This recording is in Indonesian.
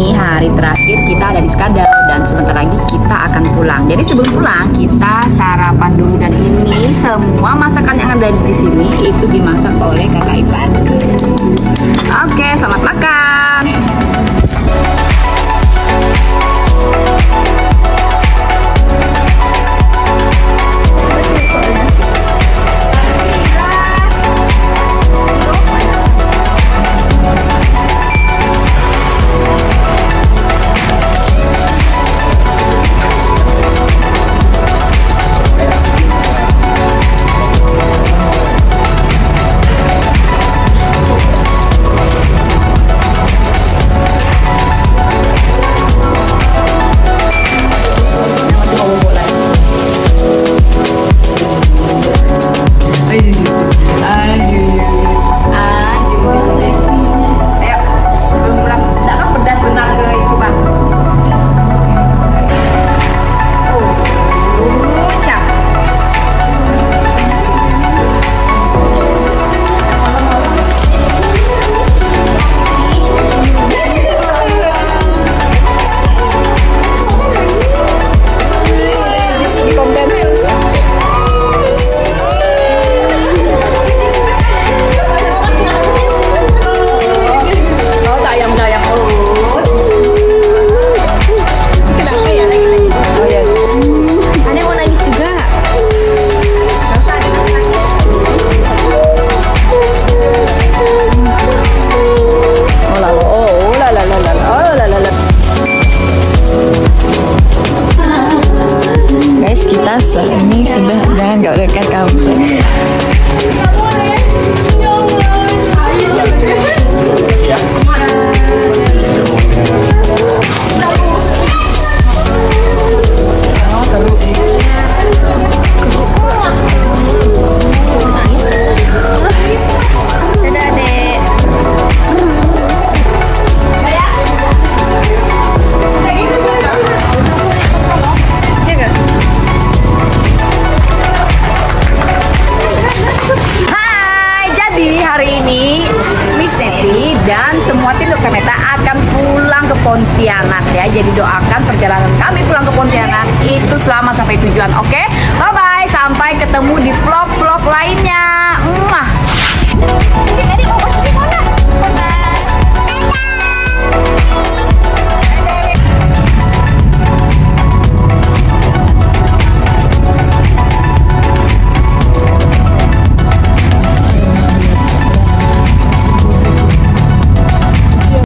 ini hari terakhir kita ada di Sekadau dan sebentar lagi kita akan pulang. Jadi sebelum pulang kita sarapan dulu, dan ini semua masakan yang ada di sini itu dimasak oleh kakak iparku. Oke, selamat makan. Ini sudah, jangan gak dekat kamu. Meta akan pulang ke Pontianak ya. Jadi doakan perjalanan kami pulang ke Pontianak itu selamat sampai tujuan. Oke, bye-bye. Sampai ketemu di vlog-vlog lainnya.